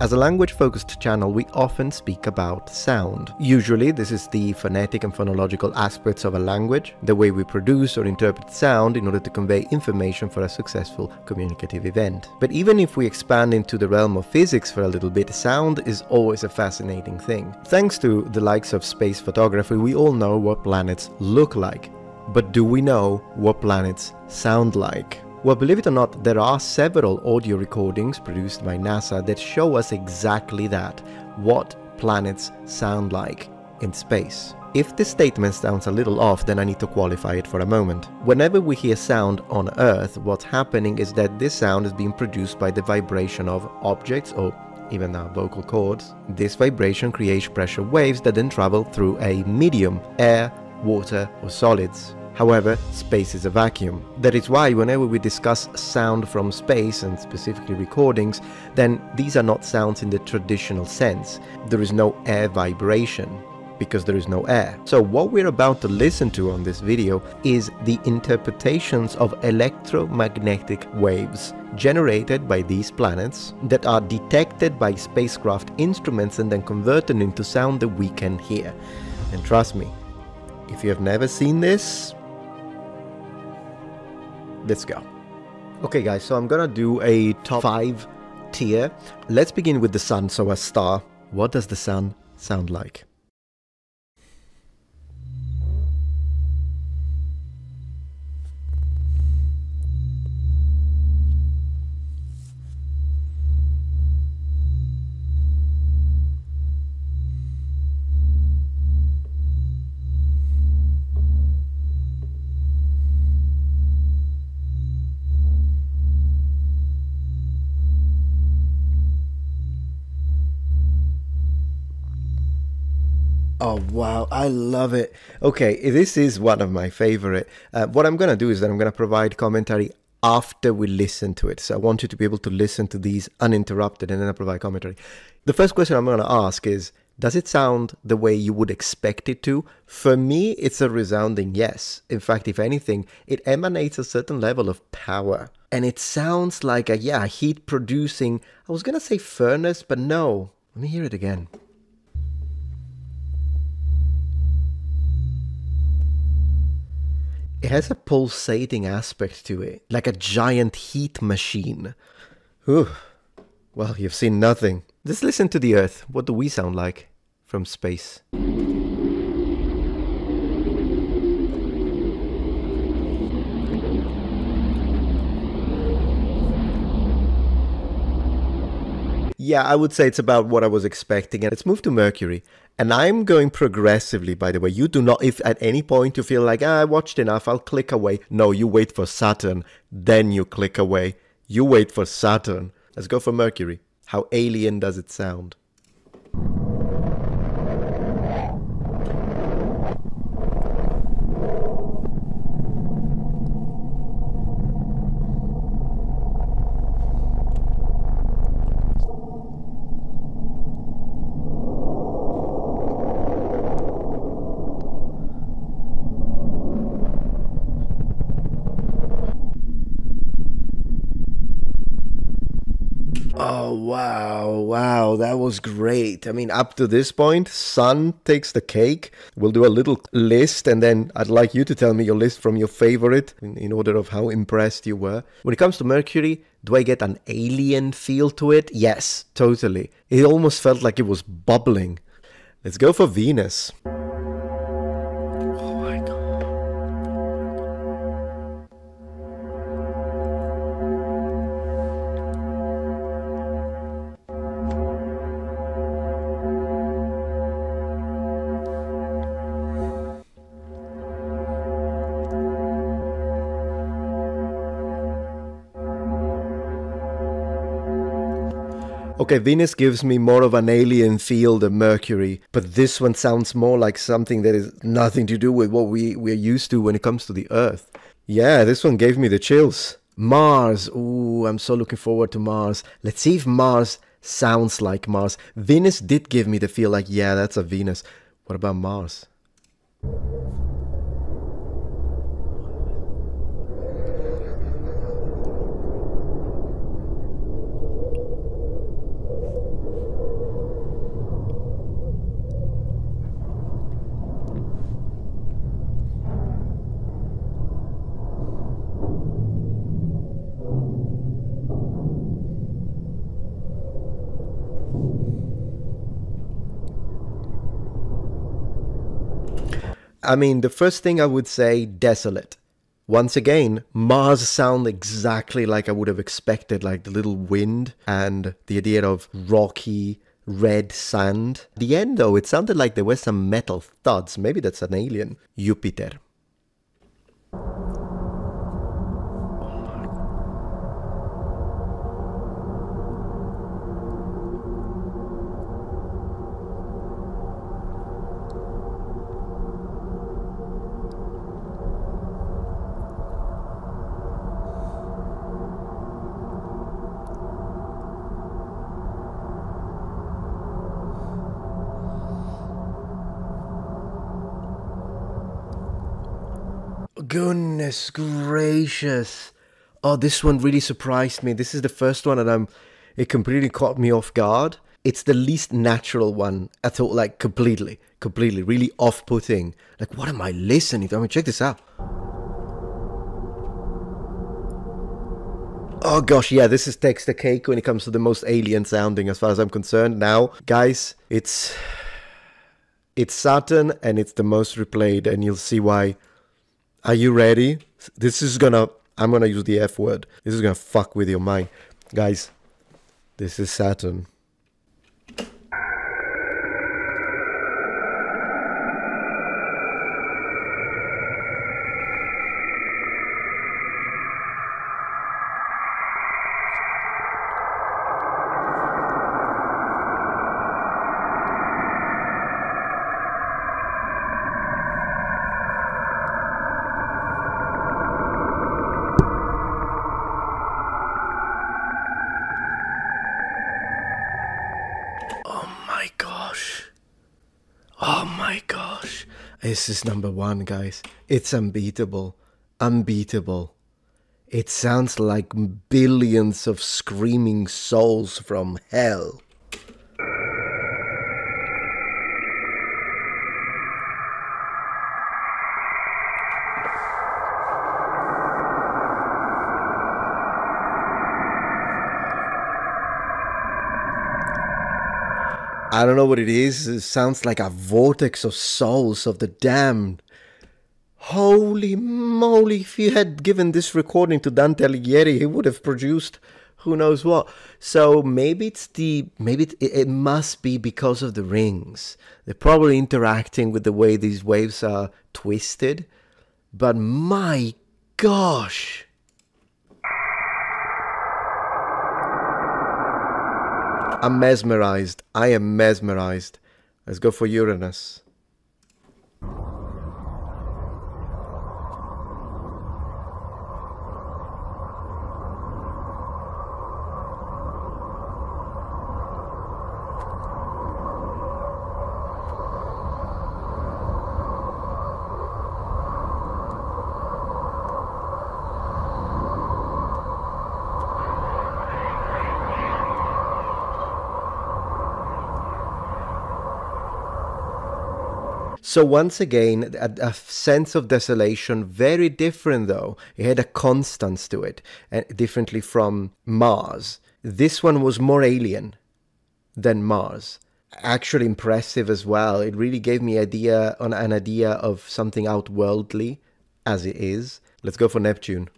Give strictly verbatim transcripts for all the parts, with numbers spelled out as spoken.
As a language-focused channel, we often speak about sound. Usually, this is the phonetic and phonological aspects of a language, the way we produce or interpret sound in order to convey information for a successful communicative event. But even if we expand into the realm of physics for a little bit, sound is always a fascinating thing. Thanks to the likes of space photography, we all know what planets look like. But do we know what planets sound like? Well, believe it or not, there are several audio recordings produced by NASA that show us exactly that, what planets sound like in space. If this statement sounds a little off, then I need to qualify it for a moment. Whenever we hear sound on Earth, what's happening is that this sound is being produced by the vibration of objects or even our vocal cords. This vibration creates pressure waves that then travel through a medium, air, water or solids. However, space is a vacuum. That is why whenever we discuss sound from space, and specifically recordings, then these are not sounds in the traditional sense. There is no air vibration, because there is no air. So what we're about to listen to on this video is the interpretations of electromagnetic waves generated by these planets that are detected by spacecraft instruments and then converted into sound that we can hear. And trust me, if you have never seen this, let's go. Okay guys, so I'm gonna do a top five tier. Let's begin with the sun, so a star. What does the sun sound like? Oh wow, I love it. Okay, this is one of my favorite. Uh, what I'm going to do is that I'm going to provide commentary after we listen to it. So I want you to be able to listen to these uninterrupted and then I provide commentary. The first question I'm going to ask is, does it sound the way you would expect it to? For me, it's a resounding yes. In fact, if anything, it emanates a certain level of power. And it sounds like a, yeah, heat producing, I was going to say furnace, but no. Let me hear it again. It has a pulsating aspect to it, like a giant heat machine. Whew. Well, you've seen nothing. Let's listen to the Earth. What do we sound like from space? Yeah, I would say it's about what I was expecting. And let's move to Mercury. And I'm going progressively, by the way. You do not, if at any point you feel like, ah, I watched enough, I'll click away. No, you wait for Saturn, then you click away. You wait for Saturn. Let's go for Mercury. How alien does it sound? Oh, wow, wow, that was great. I mean, up to this point, sun takes the cake. We'll do a little list, and then I'd like you to tell me your list from your favorite in, in order of how impressed you were. When it comes to Mercury, do I get an alien feel to it? Yes, totally. It almost felt like it was bubbling. Let's go for Venus. Okay, Venus gives me more of an alien feel than Mercury, but this one sounds more like something that is nothing to do with what we, we're used to when it comes to the Earth. Yeah, this one gave me the chills. Mars. Ooh, I'm so looking forward to Mars. Let's see if Mars sounds like Mars. Venus did give me the feel like, yeah, that's a Venus. What about Mars? I mean, the first thing I would say, desolate. Once again, Mars sounds exactly like I would have expected, like the little wind and the idea of rocky, red sand. At the end, though, it sounded like there were some metal thuds. Maybe that's an alien. Jupiter. Goodness gracious. Oh, this one really surprised me. This is the first one and I'm, it completely caught me off guard. It's the least natural one at all, like completely, completely, really off-putting. Like, what am I listening to? I mean, check this out. Oh gosh, yeah, this is takes the cake when it comes to the most alien sounding as far as I'm concerned. Now, guys, it's, it's Saturn and it's the most replayed and you'll see why. Are you ready? This is gonna, I'm gonna use the F word. This is gonna fuck with your mind. Guys, this is Saturn. This is number one, guys. It's unbeatable. Unbeatable. It sounds like billions of screaming souls from hell. I don't know what it is. It sounds like a vortex of souls of the damned. Holy moly, if you had given this recording to Dante Alighieri, he would have produced who knows what. So maybe it's the, maybe it, it must be because of the rings. They're probably interacting with the way these waves are twisted. But my gosh. I'm mesmerized. I am mesmerized. Let's go for Uranus. So once again, a, a sense of desolation, very different though. It had a constance to it, and differently from Mars. This one was more alien than Mars. Actually impressive as well. It really gave me idea on an idea of something outworldly, as it is. Let's go for Neptune.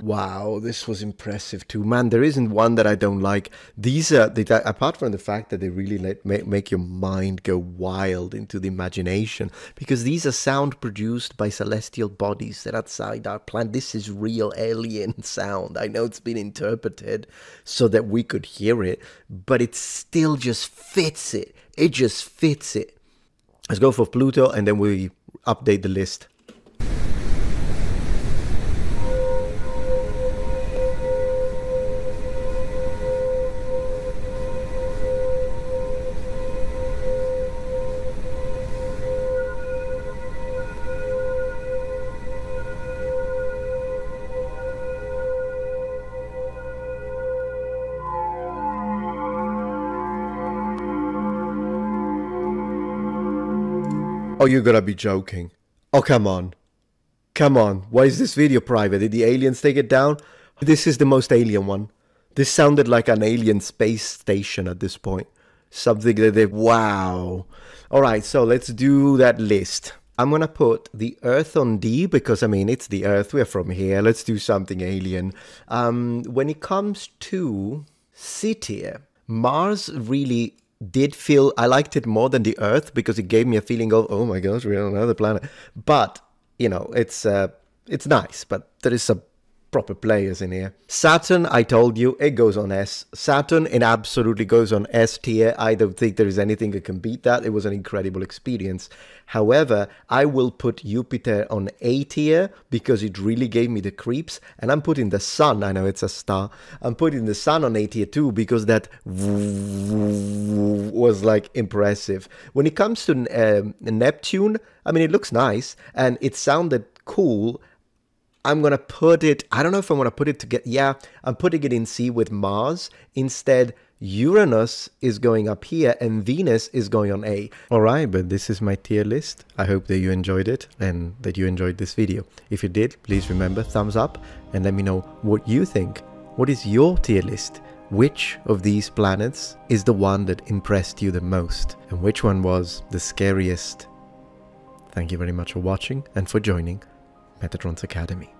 Wow, this was impressive too. Man, there isn't one that I don't like. These are, they, apart from the fact that they really let, make, make your mind go wild into the imagination, because these are sound produced by celestial bodies that are outside our planet. This is real alien sound. I know it's been interpreted so that we could hear it, but it still just fits it. It just fits it. Let's go for Pluto and then we update the list. Oh, you gotta be joking. Oh, come on. Come on. Why is this video private? Did the aliens take it down? This is the most alien one. This sounded like an alien space station at this point. Something that they... Wow. All right, so let's do that list. I'm gonna put the Earth on D because, I mean, it's the Earth. We're from here. Let's do something alien. Um, when it comes to C tier, Mars really did feel... I liked it more than the Earth because it gave me a feeling of, oh my gosh, we're on another planet. But, you know, it's, uh, it's nice, but there is some proper players in here. Saturn, I told you, it goes on S. Saturn, it absolutely goes on S tier. I don't think there is anything that can beat that. It was an incredible experience. However, I will put Jupiter on A tier because it really gave me the creeps. And I'm putting the Sun, I know it's a star, I'm putting the Sun on A tier too because that was like impressive. When it comes to um, Neptune, I mean, it looks nice and it sounded cool. I'm going to put it, I don't know if I'm going to put it together, yeah, I'm putting it in C with Mars. Instead, Uranus is going up here and Venus is going on A. All right, but this is my tier list. I hope that you enjoyed it and that you enjoyed this video. If you did, please remember, thumbs up and let me know what you think. What is your tier list? Which of these planets is the one that impressed you the most? And which one was the scariest? Thank you very much for watching and for joining Metatron's Academy.